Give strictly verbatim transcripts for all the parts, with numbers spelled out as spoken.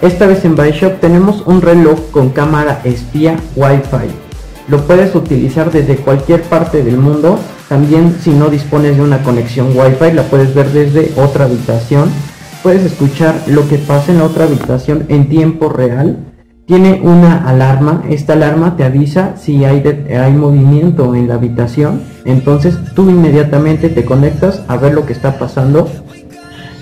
Esta vez en Byteshop tenemos un reloj con cámara espía Wi-Fi. Lo puedes utilizar desde cualquier parte del mundo. También, si no dispones de una conexión Wi-Fi, la puedes ver desde otra habitación. Puedes escuchar lo que pasa en la otra habitación en tiempo real. Tiene una alarma. Esta alarma te avisa si hay, de, hay movimiento en la habitación. Entonces tú inmediatamente te conectas a ver lo que está pasando.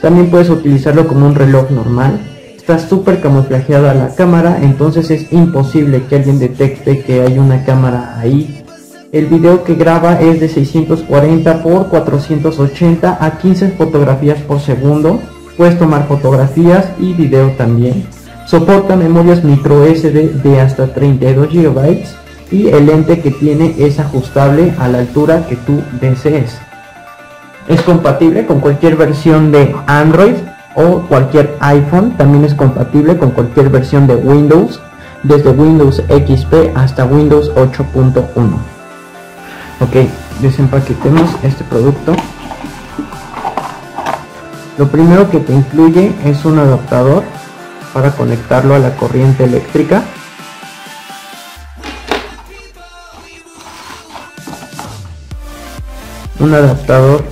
También puedes utilizarlo como un reloj normal. Está súper camuflajeada la cámara, entonces es imposible que alguien detecte que hay una cámara ahí. El video que graba es de seiscientos cuarenta por cuatrocientos ochenta a quince fotografías por segundo. Puedes tomar fotografías y video también. Soporta memorias micro S D de hasta treinta y dos gigabytes y el lente que tiene es ajustable a la altura que tú desees. Es compatible con cualquier versión de Android o cualquier iPhone. También es compatible con cualquier versión de Windows, desde Windows X P hasta Windows ocho punto uno. Ok, desempaquetemos este producto. Lo primero que te incluye es un adaptador para conectarlo a la corriente eléctrica. Un adaptador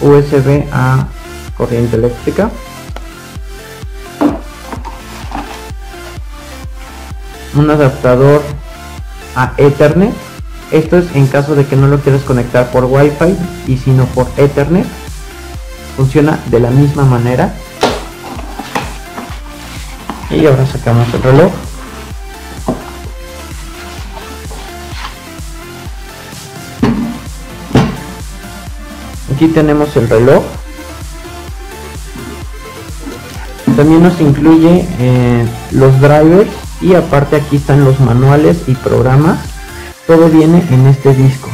U S B a corriente eléctrica. Un adaptador a Ethernet. Esto es en caso de que no lo quieras conectar por Wi-Fi y sino por Ethernet. Funciona de la misma manera. Y ahora sacamos el reloj. Aquí tenemos el reloj. También nos incluye eh, los drivers y aparte aquí están los manuales y programas. Todo viene en este disco.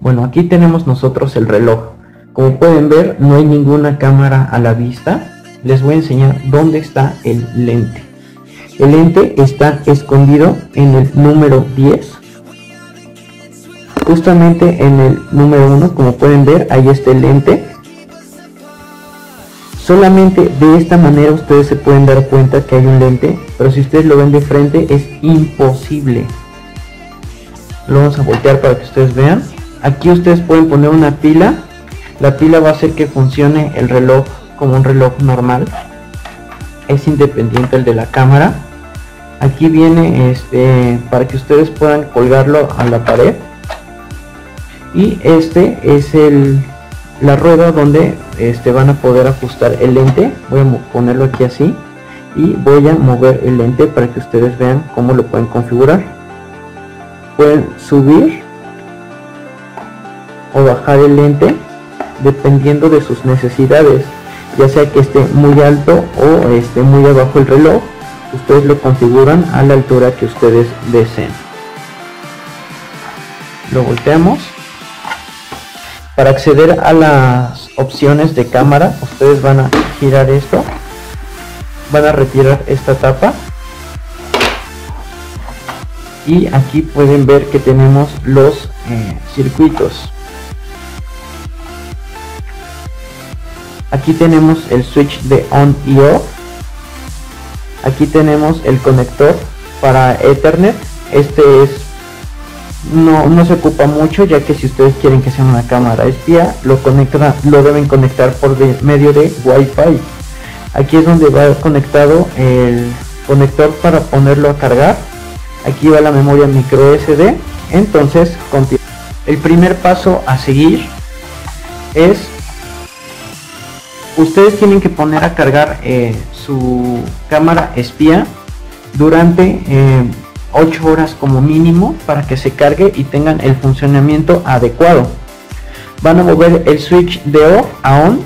Bueno, aquí tenemos nosotros el reloj. Como pueden ver, no hay ninguna cámara a la vista. Les voy a enseñar dónde está el lente. El lente está escondido en el número diez. Justamente en el número uno, como pueden ver, ahí está el lente. Solamente de esta manera ustedes se pueden dar cuenta que hay un lente, pero si ustedes lo ven de frente es imposible. Lo vamos a voltear para que ustedes vean. Aquí ustedes pueden poner una pila. La pila va a hacer que funcione el reloj como un reloj normal. Es independiente el de la cámara. Aquí viene este para que ustedes puedan colgarlo a la pared. Y este es el, la rueda donde este, van a poder ajustar el lente. Voy a ponerlo aquí así. Y voy a mover el lente para que ustedes vean cómo lo pueden configurar. Pueden subir o bajar el lente dependiendo de sus necesidades, ya sea que esté muy alto o esté muy abajo el reloj. Ustedes lo configuran a la altura que ustedes deseen. Lo volteamos. Para acceder a las opciones de cámara, ustedes van a girar esto, van a retirar esta tapa y aquí pueden ver que tenemos los eh, circuitos. Aquí tenemos el switch de on y off. Aquí tenemos el conector para Ethernet. Este es no, no se ocupa mucho, ya que si ustedes quieren que sea una cámara espía, lo conectan, lo deben conectar por de, medio de Wi-Fi. Aquí es donde va conectado el conector para ponerlo a cargar. Aquí va la memoria micro S D. Entonces, el primer paso a seguir es ustedes tienen que poner a cargar eh, su cámara espía durante eh, ocho horas como mínimo para que se cargue y tengan el funcionamiento adecuado. Van a mover el switch de off a on.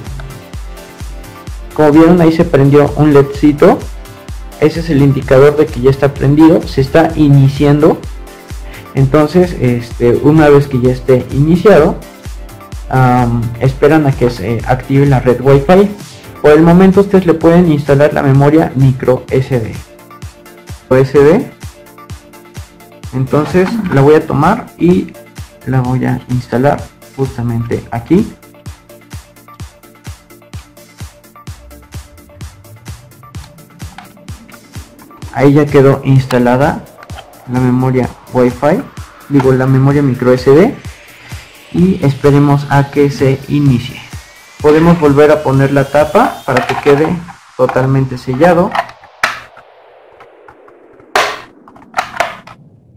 Como vieron, ahí se prendió un ledcito. Ese es el indicador de que ya está prendido, se está iniciando. Entonces, este, una vez que ya esté iniciado, Um, esperan a que se active la red Wi-Fi. Por el momento ustedes le pueden instalar la memoria micro S D. S D. Entonces la voy a tomar y la voy a instalar justamente aquí. Ahí ya quedó instalada la memoria Wi-Fi, digo la memoria micro S D, y esperemos a que se inicie. Podemos volver a poner la tapa para que quede totalmente sellado.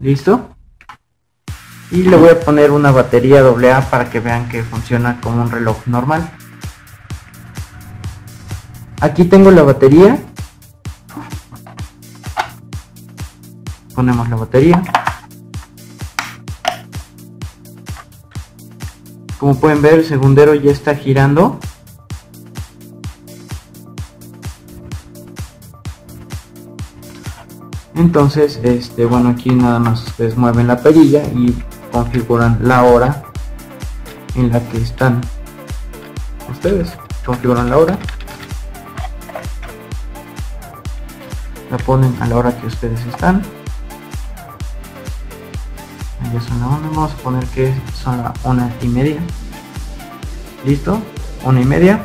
Listo. Y le voy a poner una batería doble A para que vean que funciona como un reloj normal. Aquí tengo la batería. Ponemos la batería. Como pueden ver, el segundero ya está girando. Entonces, este, bueno, aquí nada más ustedes mueven la perilla y configuran la hora en la que están ustedes. Configuran la hora. La ponen a la hora que ustedes están. Ya son la una, vamos a poner que son la una y media. Listo, una y media.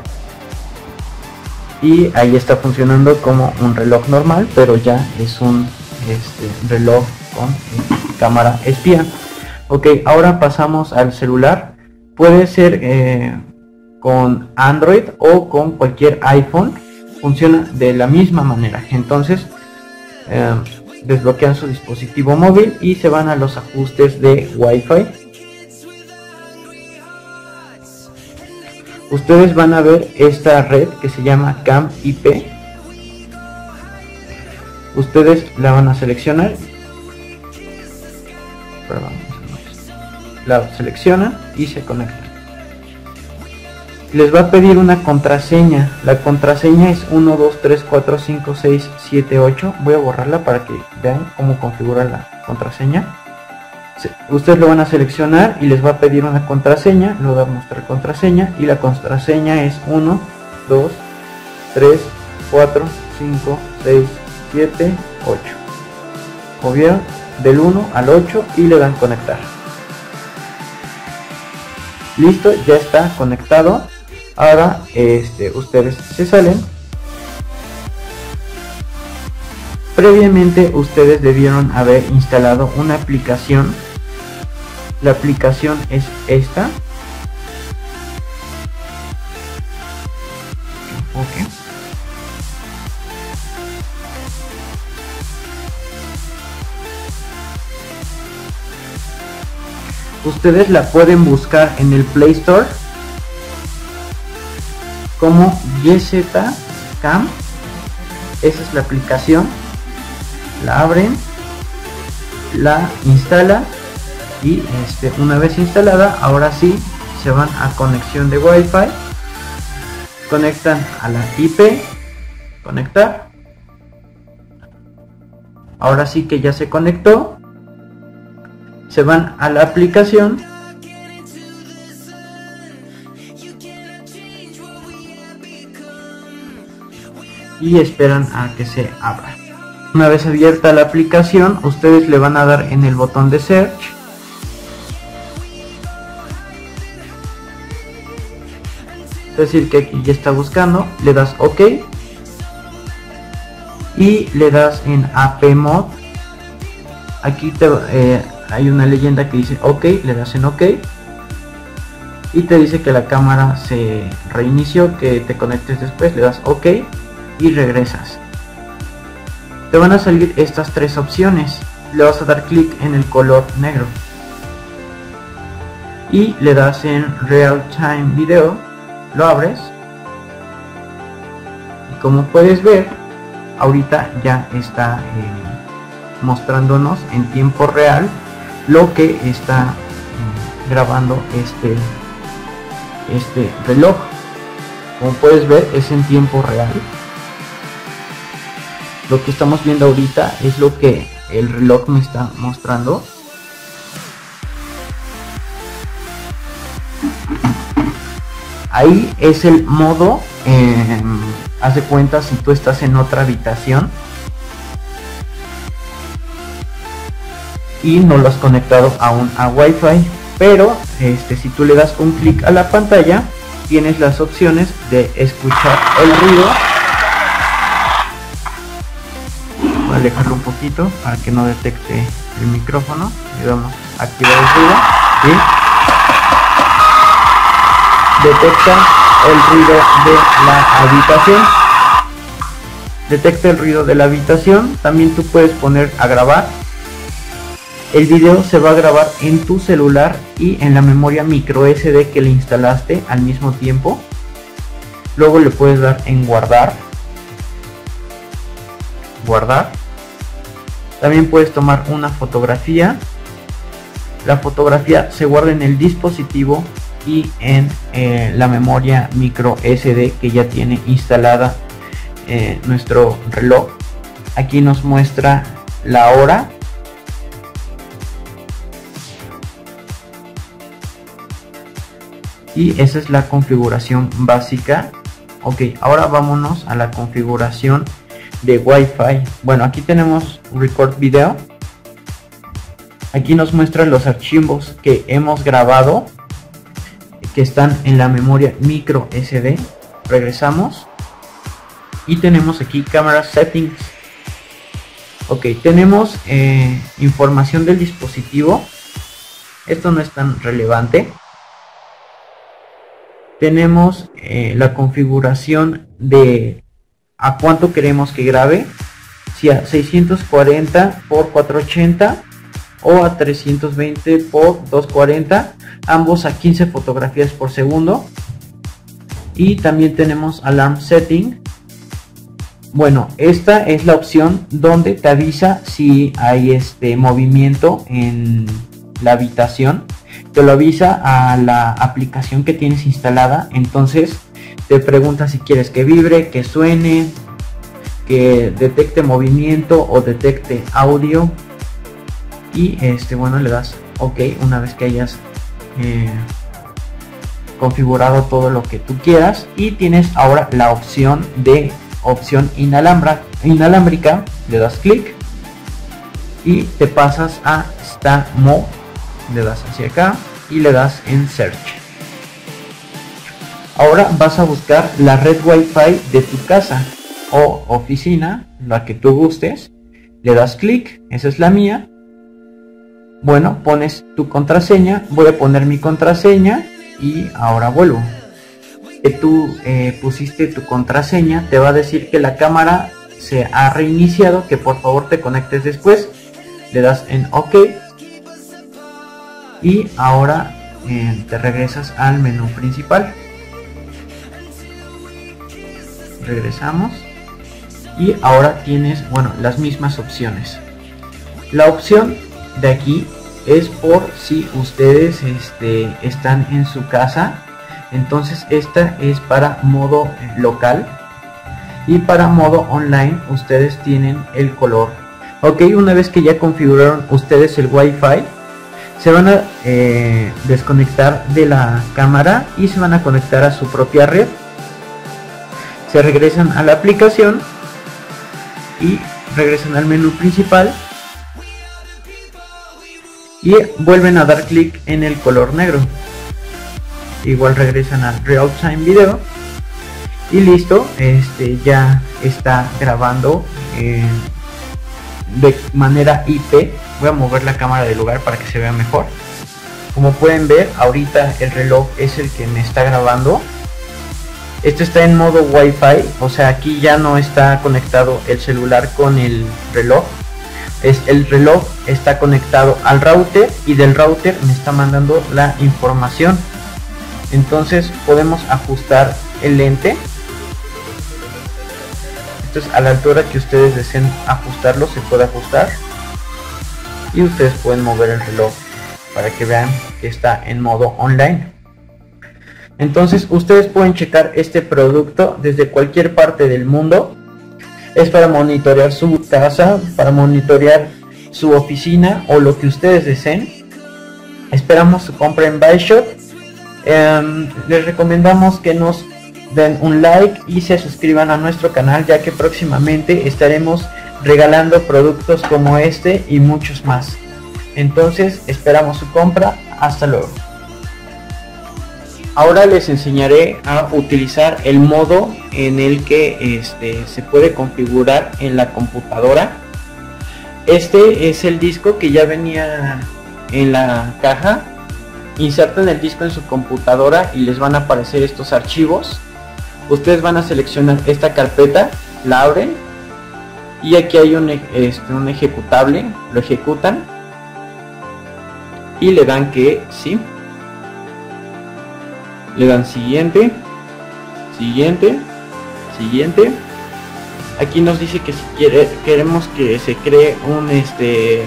Y ahí está funcionando como un reloj normal, pero ya es un este, reloj con eh, cámara espía. Ok, ahora pasamos al celular. Puede ser eh, con Android o con cualquier iPhone. Funciona de la misma manera. Entonces eh, desbloquean su dispositivo móvil y se van a los ajustes de Wi-Fi. Ustedes van a ver esta red que se llama Cam I P. Ustedes la van a seleccionar. Perdón, la seleccionan y se conectan. Les va a pedir una contraseña. La contraseña es uno dos tres cuatro cinco seis siete ocho. Voy a borrarla para que vean cómo configura la contraseña. Ustedes lo van a seleccionar y les va a pedir una contraseña. Lo va a mostrar contraseña. Y la contraseña es uno dos tres cuatro cinco seis siete ocho. Copian del uno al ocho y le dan conectar. Listo, ya está conectado. Ahora este, ustedes se salen. Previamente ustedes debieron haber instalado una aplicación. La aplicación es esta. Okay. Ustedes la pueden buscar en el Play Store como Y Z Cam. Esa es la aplicación. La abren, la instalan y este, una vez instalada, ahora sí se van a conexión de Wi-Fi, conectan a la I P, conectar. Ahora sí que ya se conectó, se van a la aplicación. Y esperan a que se abra. Una vez abierta la aplicación, ustedes le van a dar en el botón de search. Es decir, que aquí ya está buscando, le das OK. Y le das en A P mod. Aquí te, eh, hay una leyenda que dice OK, le das en OK. Y te dice que la cámara se reinició, que te conectes después, le das OK. Y regresas. Te van a salir estas tres opciones. Le vas a dar clic en el color negro y le das en Real Time Video. Lo abres y como puedes ver, ahorita ya está eh, mostrándonos en tiempo real lo que está eh, grabando este este reloj. Como puedes ver, es en tiempo real. Lo que estamos viendo ahorita es lo que el reloj me está mostrando. Ahí es el modo, eh, haz de cuenta si tú estás en otra habitación y no lo has conectado aún a Wi-Fi, pero este, si tú le das un clic a la pantalla, tienes las opciones de escuchar el ruido. alejarlo un poquito para que no detecte el micrófono. Le damos a activar el ruido y detecta el ruido de la habitación. Detecta el ruido de la habitación. También tú puedes poner a grabar. El video se va a grabar en tu celular y en la memoria micro S D que le instalaste al mismo tiempo. Luego le puedes dar en guardar. Guardar. También puedes tomar una fotografía. La fotografía se guarda en el dispositivo y en eh, la memoria micro S D que ya tiene instalada eh, nuestro reloj. Aquí nos muestra la hora. Y esa es la configuración básica. Ok, ahora vámonos a la configuración de Wi-Fi. Bueno, aquí tenemos Record Video. Aquí nos muestran los archivos que hemos grabado, que están en la memoria micro S D. Regresamos. Y tenemos aquí Camera Settings. Ok, tenemos eh, información del dispositivo. Esto no es tan relevante. Tenemos eh, la configuración de a cuánto queremos que grabe, si a seiscientos cuarenta por cuatrocientos ochenta o a trescientos veinte por doscientos cuarenta, ambos a quince fotografías por segundo. Y también tenemos Alarm Setting. Bueno, esta es la opción donde te avisa si hay este movimiento en la habitación. Te lo avisa a la aplicación que tienes instalada. Entonces te pregunta si quieres que vibre, que suene, que detecte movimiento o detecte audio. Y este bueno, le das OK una vez que hayas eh, configurado todo lo que tú quieras. Y tienes ahora la opción de opción inalámbrica. Le das clic y te pasas a Sta Mode. Le das hacia acá y le das en Search. Ahora vas a buscar la red Wi-Fi de tu casa o oficina, la que tú gustes. Le das clic, esa es la mía. Bueno, pones tu contraseña. Voy a poner mi contraseña y ahora vuelvo. Que tú eh, pusiste tu contraseña, te va a decir que la cámara se ha reiniciado, que por favor te conectes después. Le das en OK. Y ahora eh, te regresas al menú principal. Regresamos. Y ahora tienes, bueno, las mismas opciones. La opción de aquí es por si ustedes este, están en su casa. Entonces esta es para modo local. Y para modo online ustedes tienen el color. Ok, una vez que ya configuraron ustedes el Wi-Fi, se van a eh, desconectar de la cámara y se van a conectar a su propia red. Se regresan a la aplicación y regresan al menú principal y vuelven a dar clic en el color negro. Igual regresan al Real Time Video y listo, este ya está grabando eh, de manera I P. Voy a mover la cámara del lugar para que se vea mejor. Como pueden ver, ahorita el reloj es el que me está grabando. Esto está en modo Wi-Fi, o sea, aquí ya no está conectado el celular con el reloj. Es, el reloj está conectado al router y del router me está mandando la información. Entonces podemos ajustar el lente. Esto es a la altura que ustedes deseen ajustarlo, se puede ajustar. Y ustedes pueden mover el reloj para que vean que está en modo online. Entonces ustedes pueden checar este producto desde cualquier parte del mundo. Es para monitorear su casa, para monitorear su oficina o lo que ustedes deseen. Esperamos su compra en Byteshop. Eh, les recomendamos que nos den un like y se suscriban a nuestro canal, ya que próximamente estaremos regalando productos como este y muchos más. Entonces esperamos su compra. Hasta luego. Ahora les enseñaré a utilizar el modo en el que este, se puede configurar en la computadora. Este es el disco que ya venía en la caja. Insertan el disco en su computadora y les van a aparecer estos archivos. Ustedes van a seleccionar esta carpeta, la abren y aquí hay un, este, un ejecutable, lo ejecutan y le dan que sí, le dan siguiente, siguiente, siguiente. Aquí nos dice que si quiere, queremos que se cree un este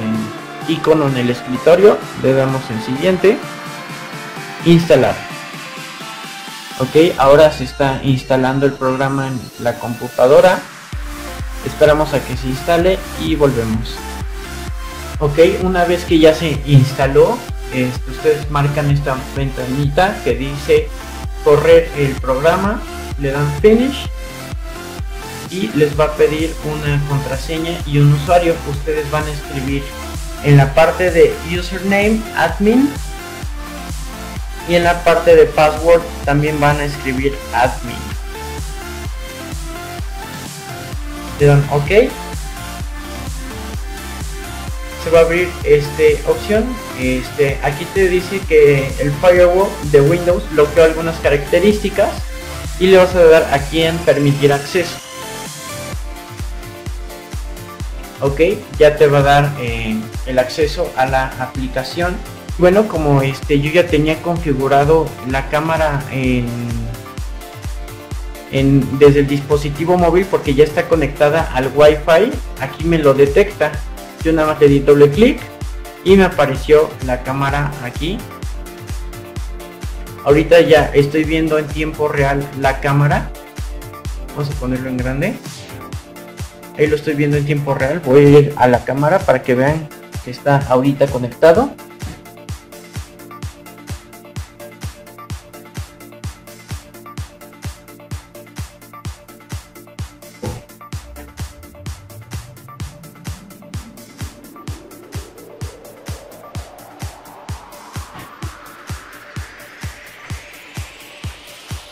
icono en el escritorio, le damos en siguiente, instalar. Ok, ahora se está instalando el programa en la computadora, esperamos a que se instale y volvemos. Ok, una vez que ya se instaló, este, ustedes marcan esta ventanita que dice correr el programa, le dan finish y les va a pedir una contraseña y un usuario. Ustedes van a escribir en la parte de username admin y en la parte de password también van a escribir admin. Le dan ok. Se va a abrir esta opción. Este, aquí te dice que el firewall de Windows bloqueó algunas características y le vas a dar aquí en permitir acceso. Ok, ya te va a dar eh, el acceso a la aplicación. Bueno, como este yo ya tenía configurado la cámara en, en, desde el dispositivo móvil, porque ya está conectada al Wi-Fi, aquí me lo detecta. Yo nada más le di doble clic y me apareció la cámara aquí. Ahorita ya estoy viendo en tiempo real la cámara. Vamos a ponerlo en grande. Ahí lo estoy viendo en tiempo real. Voy a ir a la cámara para que vean que está ahorita conectado.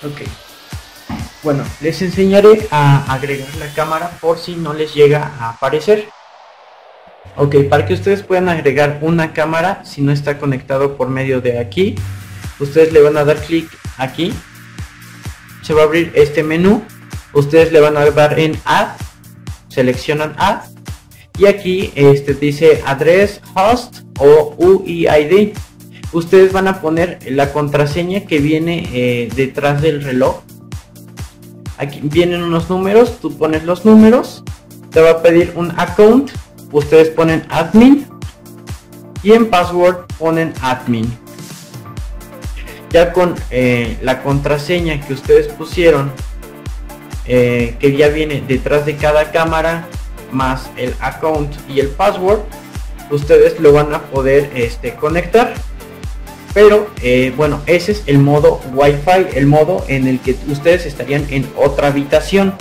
Ok, bueno, les enseñaré a agregar la cámara por si no les llega a aparecer. Ok, para que ustedes puedan agregar una cámara si no está conectado por medio de aquí, ustedes le van a dar clic aquí, se va a abrir este menú, ustedes le van a dar en Add, seleccionan Add y aquí este dice Address, Host o U I D. Ustedes van a poner la contraseña que viene eh, detrás del reloj. Aquí vienen unos números, tú pones los números, te va a pedir un account, ustedes ponen admin y en password ponen admin. Ya con eh, la contraseña que ustedes pusieron, eh, que ya viene detrás de cada cámara, más el account y el password, ustedes lo van a poder este, conectar. Pero eh, bueno, ese es el modo Wi-Fi, el modo en el que ustedes estarían en otra habitación.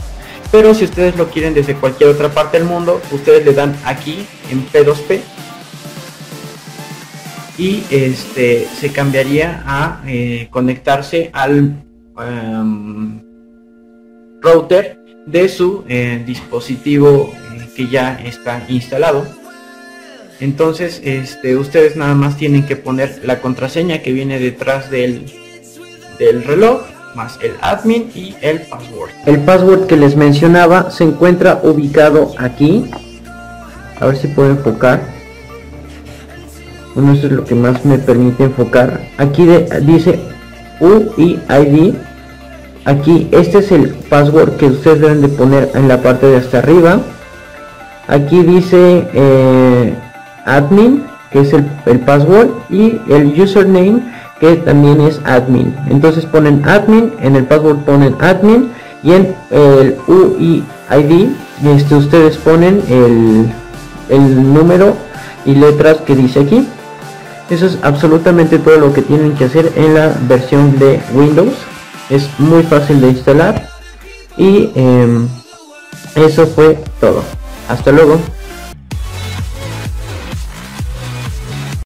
Pero si ustedes lo quieren desde cualquier otra parte del mundo, ustedes le dan aquí en P dos P y este se cambiaría a eh, conectarse al um, router de su eh, dispositivo eh, que ya está instalado. Entonces este, ustedes nada más tienen que poner la contraseña que viene detrás del, del reloj, más el admin y el password. El password que les mencionaba se encuentra ubicado aquí. A ver si puedo enfocar. Bueno, eso es lo que más me permite enfocar. Aquí de, dice U I D. Aquí este es el password que ustedes deben de poner en la parte de hasta arriba. Aquí dice... Eh, admin, que es el, el password, y el username, que también es admin. Entonces ponen admin, en el password ponen admin y en el U I D este, ustedes ponen el, el número y letras que dice aquí. Eso es absolutamente todo lo que tienen que hacer en la versión de Windows. Es muy fácil de instalar y eh, eso fue todo. Hasta luego.